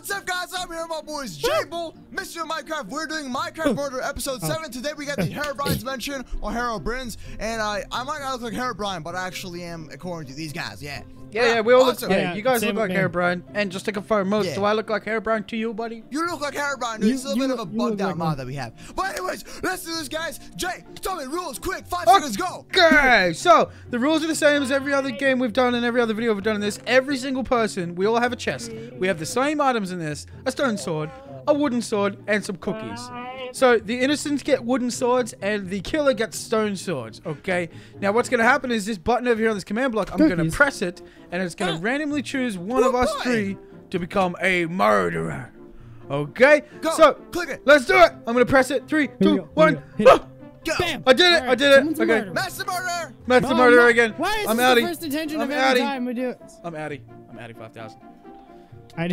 What's up, guys? I'm here, my boys Jaybull, Mr. Minecraft. We're doing Minecraft Murder Episode 7. Today we got the Herobrine's mention, or Herobrines, and I might not look like Herobrine, but I actually am, according to these guys. Yeah, we all look. Yeah, you guys look like Herobrine. And just to confirm, Moose, do I look like Herobrine to you, buddy? You look like Herobrine. It's a little bit of a bugged out mod that we have. But anyways, let's do this, guys. Jay, tell me rules quick. 5 seconds, go. Okay, so the rules are the same as every other game we've done and every other video we've done in this. Every single person, we all have a chest. We have the same items in this: a stone sword, a wooden sword, and some cookies. So the innocents get wooden swords and the killer gets stone swords, okay? Now what's gonna happen is this button over here on this command block, I'm gonna press it and it's gonna randomly choose one of us three to become a murderer. Okay? Go. So click it. Let's do it! I'm gonna press it. 3, 2, 1. Go. Bam. I did it! Right. I did it! Okay. Mass the murderer! Mass the murderer again. Why is this the first intention of every time we do it? I'm outie. I'm outie 5,000. Out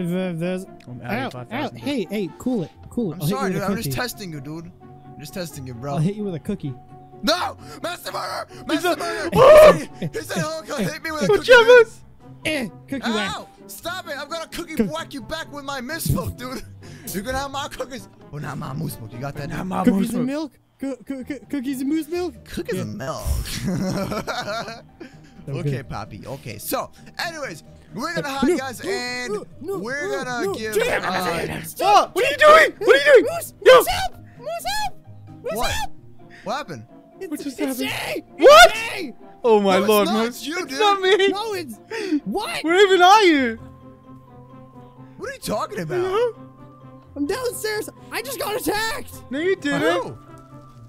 of those. Hey, cool it. Cool it. I'm sorry, dude. I'm just testing you, dude. I'm just testing you, bro. I'll hit you with a cookie. No! Master murderer! Master murderer! He said, "Hulk, hit me with a cookie." Cookie whack. Stop it! I'm gonna cookie whack you back with my milk, dude. You're gonna have my cookies. Oh, not my moose milk. You got that? Not my cookies and milk. Cookies and moose milk. Cookies and milk. Okay, Poppy. Okay. So, anyways. We're gonna hide, guys, and we're gonna give. Stop! What are you doing? What are you doing? Moose, help! Moose, help! Moose, what? Help! What happened? What just happened? What? Oh my lord, Moose! It's not me. No, it's what? Where even are you? What are you talking about? I'm downstairs. I just got attacked. No, you didn't.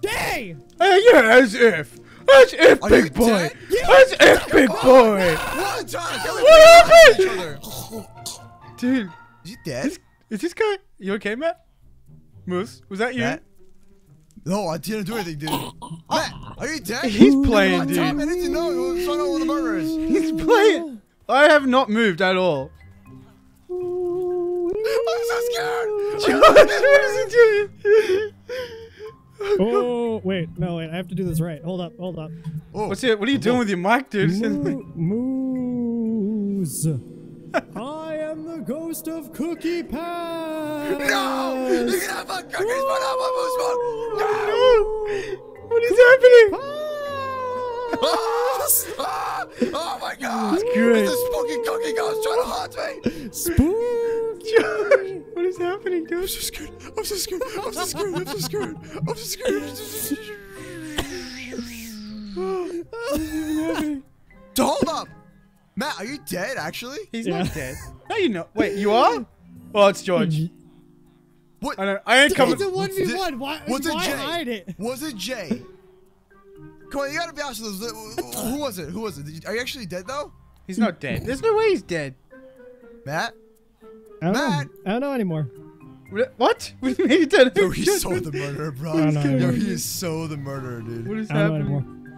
Dang! Yeah, as if. As if, big boy! As if, big boy! What happened? Dude. Is he dead? Is this guy... You okay, Matt? Moose, was that you? Matt? No, I didn't do anything, dude. Matt, are you dead? He's playing, dude. I didn't know it was one of the murderers. He's playing. I have not moved at all. I'm so scared! George, what is he doing? Oh wait, no wait, I have to do this right. Hold up, hold up. Oh. What are you doing with your mic, dude? Moose. I am the ghost of Cookie Pie. No! You can have my cookies, but not my moose milk! No! What is happening? Oh my god! It's a spooky cookie ghost trying to haunt me! Spooky! What is happening, dude? I'm so scared. I'm so scared. I'm so scared. I'm so scared. I'm so scared. I'm so scared. Hold up! Matt, are you dead, actually? He's not dead. No, you know. Wait, you are? Oh, it's George. What? I ain't coming. It's a 1v1. Why hide it? Was it Jay? Come on, you gotta be honest with us. Who was it? Who was it? Are you actually dead, though? He's not dead. There's no way he's dead. Matt? I don't know anymore. What? What do you mean he did? Yo, he's so the murderer, bro. Yo, he is so the murderer, dude. What is happening?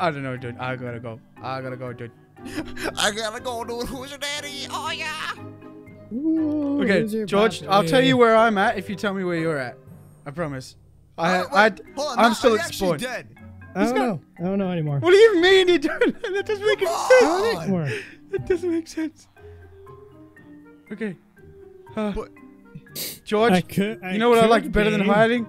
I don't know, dude. I gotta go. I gotta go, dude. I gotta go, dude. Who's your daddy? Oh, yeah. Ooh, okay, George, I'll tell you where I'm at if you tell me where you're at. I promise. I'm still at sport. Dead? I don't know anymore. What do you mean you're doing that? That doesn't make any sense. That doesn't make sense. Okay. George, you know what I like better than hiding?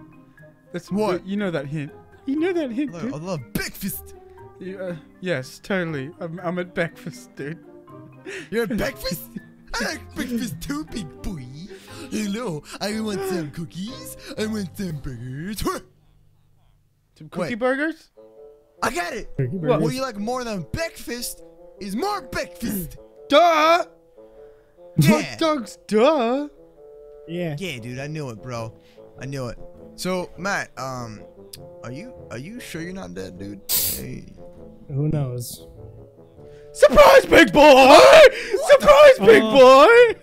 That's what? You know that hint. You know that hint, dude. I love breakfast. You, yes, totally. I'm at breakfast, dude. You're at breakfast? I like breakfast too, big boy. Hello, I want some cookies. I want some burgers. Some cookie burgers? I got it. What you like more than breakfast is more breakfast. Duh! Yeah. Hot dogs, duh. Yeah. Yeah, dude, I knew it, bro. I knew it. So, Matt, are you sure you're not dead, dude? Hey. Who knows? Surprise, big boy! Surprise, big boy!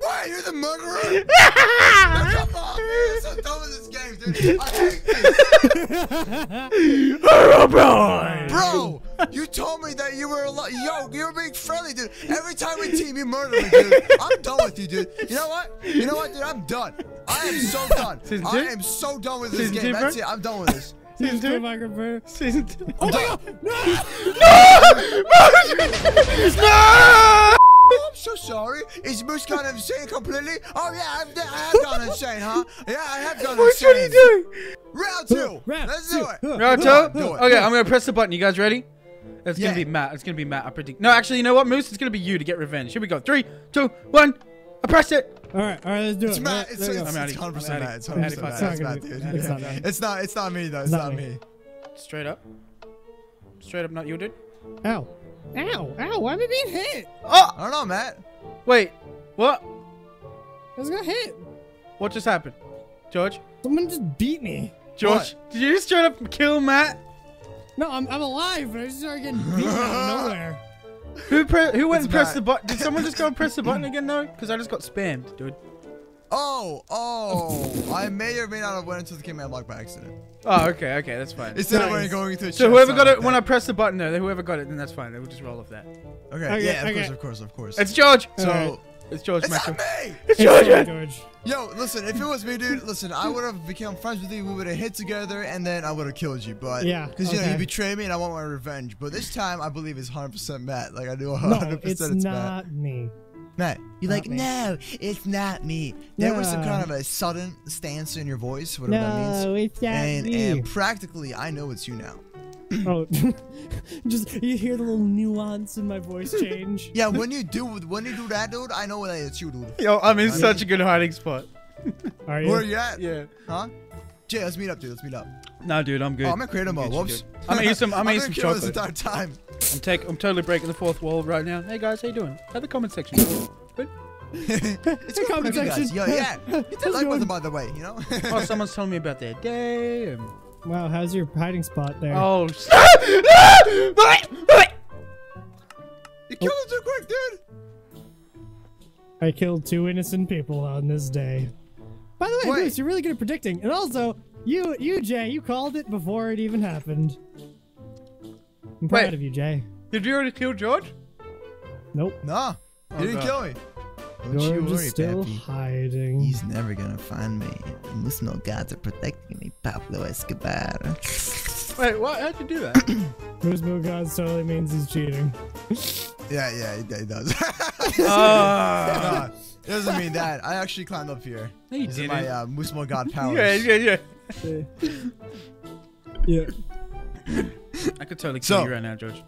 Why? You're the murderer? Come on, man. So dumb with this game, dude. I hate this. Herobrine! Bro, you told me that you were you were being friendly, dude. Every time we team, you murder me, dude. I'm done with you, dude. You know what? You know what, dude? I'm done. I am so done. I am so done with this game. That's it. I'm done with this. Season 2. Oh my god! No! No! No! Oh, I'm so sorry. Is Moose gone insane completely? Oh, yeah, I have gone insane, huh? Yeah, I have gone insane. What are you doing? Round two. Let's do it. Round two? Okay, I'm going to press the button. You guys ready? It's going to be Matt. It's going to be Matt. I predict. No, actually, you know what, Moose? It's going to be you to get revenge. Here we go. 3, 2, 1. I pressed it. All right, let's do it. It's Matt. It's 100% Matt. It's 100% Matt. It's Matt, dude. It's not me, though. It's not me. Straight up. Straight up, not you, dude. Ow. Ow, ow, why am I being hit? Oh! I don't know, Matt. Wait, what? I was gonna hit. What just happened? George? Someone just beat me. George, what? Did you just straight up kill Matt? No, I'm alive, but I just started getting beat out of nowhere. Who went and pressed the button? Did someone just go and press the button again, though? Because I just got spammed, dude. Oh, I may or may not have went into the game unlock by accident. Oh, okay, that's fine. Instead of going to a so whoever got it, like when I press the button, though, whoever got it, then that's fine. They will just roll off that. Okay, yeah, of course. It's George. So right. It's George. It's not me. It's George. Yo, listen, if it was me, dude, listen, I would have become friends with you. We would have hit together, and then I would have killed you. But yeah, because you know you betrayed me, and I want my revenge. But this time, I believe it's 100% Matt. Like I do 100%. No, it's not me. Matt, you're not like, me. No, it's not me. There was some kind of a sudden stance in your voice, whatever that means. No, it's not me. And practically, I know it's you now. Oh, just you hear the little nuance in my voice change. Yeah, when you do that, dude, I know that it's you, dude. Yo, I'm in such a good hiding spot. Are you? Where are you at? Yeah. Huh? Jay, let's meet up, dude. Let's meet up. Nah, dude, I'm good. Oh, I'm in creator mode. Whoops. I'm gonna eat some. I'm gonna eat some chocolate this entire time. I'm totally breaking the fourth wall right now. Hey guys, how you doing? Have the comment section. It's a comment section. Yo, yeah. It's a like button, by the way. You know. Oh, someone's telling me about their day. And... Wow, how's your hiding spot there? Oh. You killed him too quick, dude. I killed two innocent people on this day. By the way, Moose, you're really good at predicting, and also. You Jay, you called it before it even happened. I'm proud of you, Jay. Did you already kill George? Nope. Nah. Oh, you didn't kill me. George is still hiding. He's never gonna find me. Unless no gods are protecting me, Pablo Escobar. Wait, what? How'd you do that? Moose no gods totally means he's cheating. Yeah, he does. No, it doesn't mean that. I actually climbed up here. No, you didn't. My Moose no god powers. Yeah. Yeah. I could totally kill you right now, George.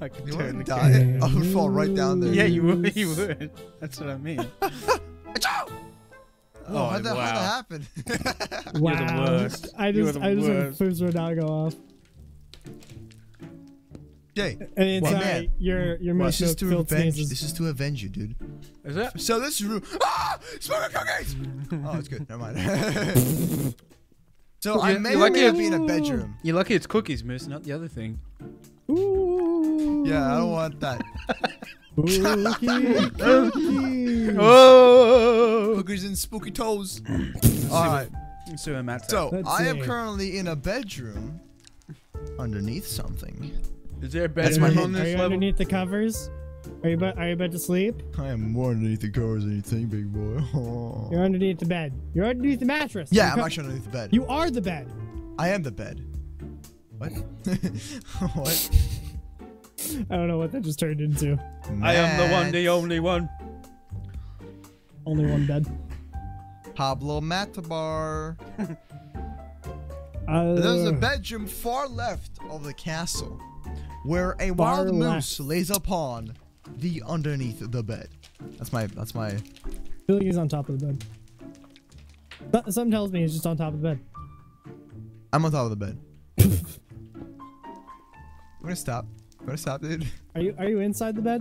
I could totally die. I would fall right down there. Yeah, you would. That's what I mean. Oh, how'd that happen? Wow. You're the worst. I just want to now go off. Jay, man, your mission is to avenge. This is to avenge you, dude. Is it? So this room. Ah, smoking cookies. Oh, it's good. Never mind. So I may have been in a bedroom. You're lucky it's cookies, Moose, not the other thing. Ooh. Yeah, I don't want that. Cookies. Oh, cookies and spooky toes. All right. So I am currently in a bedroom, underneath something. Is there a bedroom on this level? Are you underneath the covers? Are you about to sleep? I am more underneath the covers than you think, big boy. Oh. You're underneath the bed. You're underneath the mattress. Yeah, I'm actually underneath the bed. You are the bed. I am the bed. What? What? I don't know what that just turned into. Matt. I am the one, the only one. Only one bed. Pablo Matabar. There's a bedroom far left of the castle. Where a wild moose lays upon the underneath the bed. That's my. I feel like he's on top of the bed. But something tells me he's just on top of the bed. I'm on top of the bed. I'm gonna stop, dude. Are you inside the bed?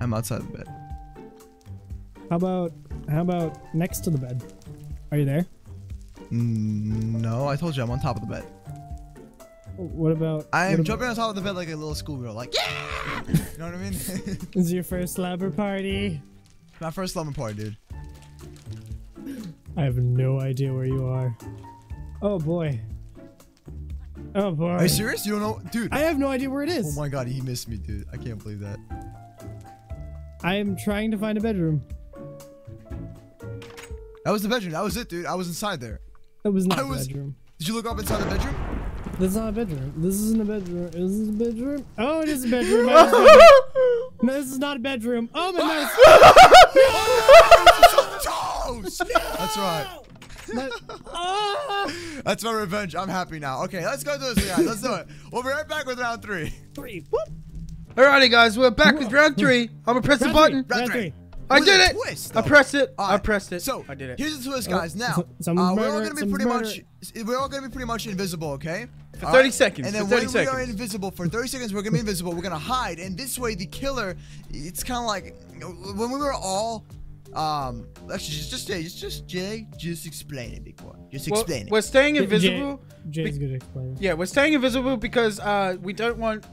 I'm outside the bed. How about next to the bed? Are you there? No, I told you I'm on top of the bed. What about? I'm jumping on top of the bed like a little schoolgirl, like yeah. You know what I mean? This is your first slumber party. My first slumber party, dude. I have no idea where you are. Oh boy. Oh boy. Are you serious? You don't know, dude? I have no idea where it is. Oh my god, he missed me, dude. I can't believe that. I am trying to find a bedroom. That was the bedroom. That was it, dude. I was inside there. That was not the bedroom. Did you look up inside the bedroom? This is not a bedroom. This isn't a bedroom. Is this a bedroom? Oh, it is a bedroom. No, this is not a bedroom. Oh my goodness! No! That's right. That's my revenge. I'm happy now. Okay, let's go do this, guys. Let's do it. We'll be right back with round three. Whoop. Alrighty, guys. We're back with round three. I'm gonna press the button. Round three. I did it. Twist, I pressed it. Right. I pressed it. So I did it. Here's the twist, guys. Now we're all gonna be pretty much invisible, okay? For 30 seconds. And then when we are invisible for 30 seconds, we're gonna be invisible. We're gonna hide, and this way the killer. It's kind of like when we were all. Actually, just explain it, big boy. Just explain it. We're staying invisible. Jay's gonna explain it. Yeah, we're staying invisible because we don't want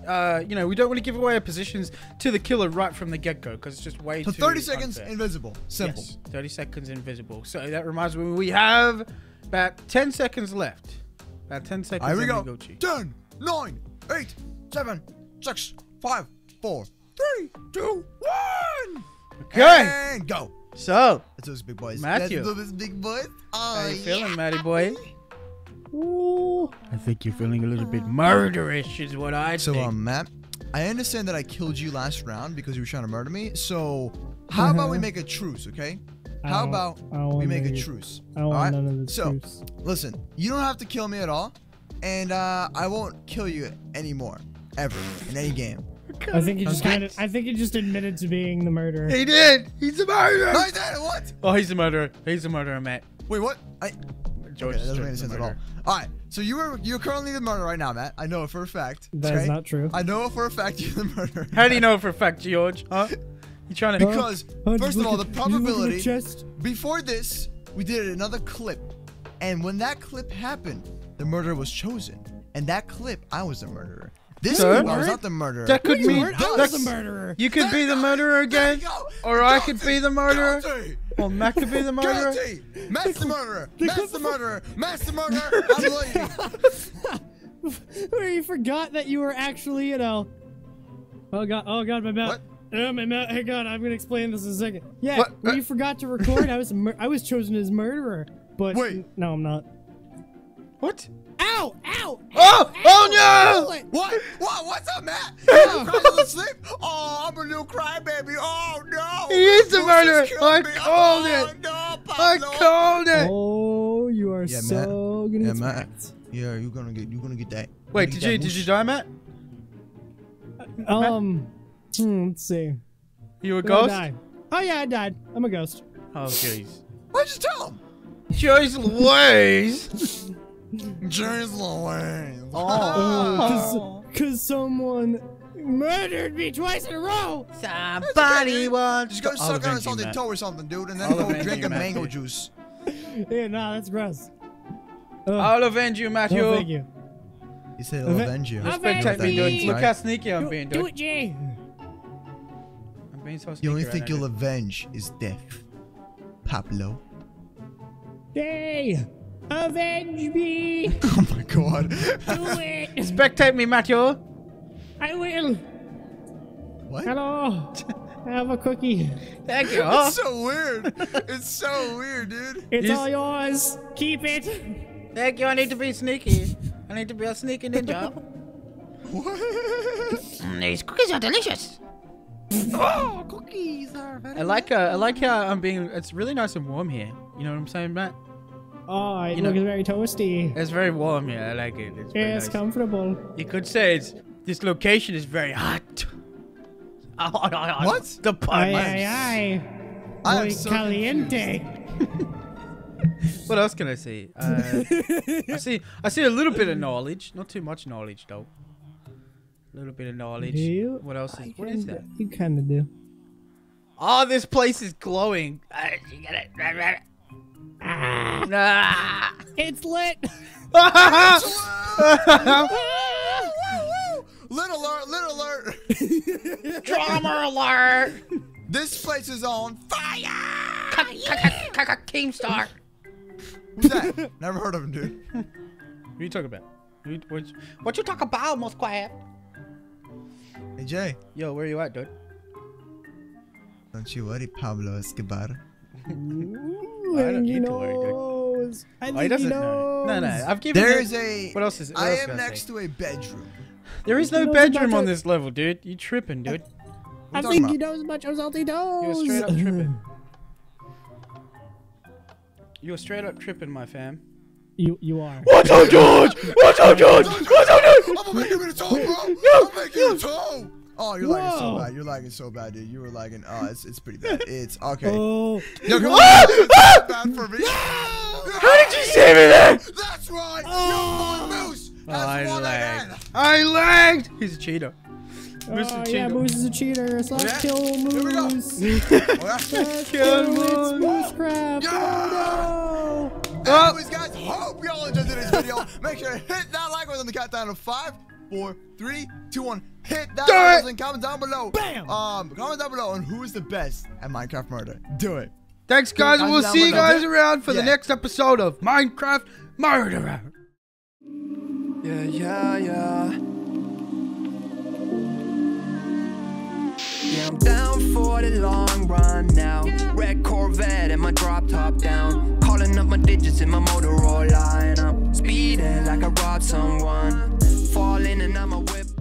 you know, we don't want to give away our positions to the killer right from the get go because it's just way too. 30 seconds unfair. Invisible. Simple. Yes, 30 seconds invisible. So that reminds me, we have about 10 seconds left. About 10 seconds. Here we go. 10, 9, 8, 7, 6, 5, 4, 3, 2, 1. Okay. And go. So, that's those big boys. Matthew. That's those big boys. Oh, how you feeling, Matty boy? Ooh, I think you're feeling a little bit murderish is what I think. So, Matt, I understand that I killed you last round because you were trying to murder me. So, how about we make a truce, okay? How about we make a truce? All right? So, listen, you don't have to kill me at all. And I won't kill you anymore, ever, in any game. I think he just admitted to being the murderer. He did. He's a murderer. No, he did. What? Oh, he's a murderer. He's a murderer, Matt. Wait, what? George doesn't make any sense at all. All right. So you're currently the murderer right now, Matt. I know it for a fact. That's not true. I know it for a fact you're the murderer. How do you know it for a fact, George? Huh? You trying to? Because first of all, the probability. Before this, we did another clip, and when that clip happened, the murderer was chosen, and that clip, I was the murderer. This was not the murderer. That could mean that's the murderer. You could be the murderer again, or I could be the murderer, or Matt could be the murderer. Matt's the murderer. Matt's the murderer. Matt's the murderer. I'm late. Where you forgot that you were actually, you know. Oh god, my mouth. Oh my mouth. Hey god, I'm gonna explain this in a second. Yeah, when you forgot to record, I was chosen as murderer, but no, I'm not. What? Ow! Ow! Oh! Ow, oh no! What? What? What's up, Matt? I'm crying to sleep. Oh, I'm a new crybaby. Oh no! He is a murderer. I called it. No, Pablo. I called it. Oh, you are so gonna get smacked. Yeah, you're gonna get that. Wait, did you die, Matt? Let's see. You a ghost? Oh yeah, I died. I'm a ghost. Oh jeez. Why'd you tell him? Just Louise. James Louise. Oh, because someone murdered me twice in a row. Somebody wants. Just go suck on a salty toe or something, dude, and then go drink a mango juice. Yeah, nah, that's gross. I'll avenge you, Matthew. No, thank you. You said I'll avenge you. Respect me, dude. Look how sneaky I'm being, dude. Do it, Jay. I'm being so sneaky. The only thing you'll avenge is death, Pablo. Yay! Avenge me! Oh my god. Do it! Spectate me, Matthew! I will! What? Hello! I have a cookie. Thank you. It's so weird. It's so weird, dude. It's all yours. Keep it. Thank you. I need to be sneaky. I need to be a sneaky ninja. What? These cookies are delicious. Oh, cookies are very I like how I'm being. It's really nice and warm here. You know what I'm saying, Matt? Oh, it looks very toasty. It's very warm here. I like it. It's nice. Comfortable. You could say this location is very hot. What? The pun. Muy caliente. What else can I say? I see a little bit of knowledge. Not too much knowledge, though. A little bit of knowledge. What else? What is that? You kind of do. Oh, this place is glowing. You got it. Ah. It's lit. Lit alert, lit alert. Drama alert. This place is on fire. Keemstar. Who's that? Never heard of him, dude. What are you talking about? What you talk about, Moosecraft? Hey, Jay. Yo, where you at, dude? Don't you worry, Pablo Escobar. I don't need to worry, dude. I think he knows. No. I've given what else is I am next to a bedroom. There is no bedroom on this level, dude. You tripping, dude. I think you know as much as Salty knows. You're straight up tripping. You're straight up tripping, my fam. You are. What's up, George? What's up, George? What's up, George? I'm making it a toe, bro. I'm making it a toe. Oh, you're lagging so bad. You're lagging so bad, dude. You were lagging. Oh, it's pretty bad. It's okay. Oh. Yo, come on. It's bad for me. No! How did you save me there? That's right. Oh. You're on Moose. That's one again. I lagged. He's a cheater. Oh, yeah, Moose is a cheater. Slash kill Moose. Here we go. Slash kill Moose. Moosecraft. Oh, no. Anyways, guys, hope y'all enjoyed this video. Make sure to hit that like button on the countdown of 5, 4, 3, 2, 1. Hit that like button. Comment down below. Bam. Comment down below on who is the best at Minecraft murder. Do it. Thanks, guys. We'll see you guys around for the next episode of Minecraft Murderer. Yeah, yeah, yeah. Yeah, I'm down for the long run now. Red Corvette and my drop top down. Calling up my digits in my Motorola. And I'm speeding like I robbed someone. Falling and I'm a whip.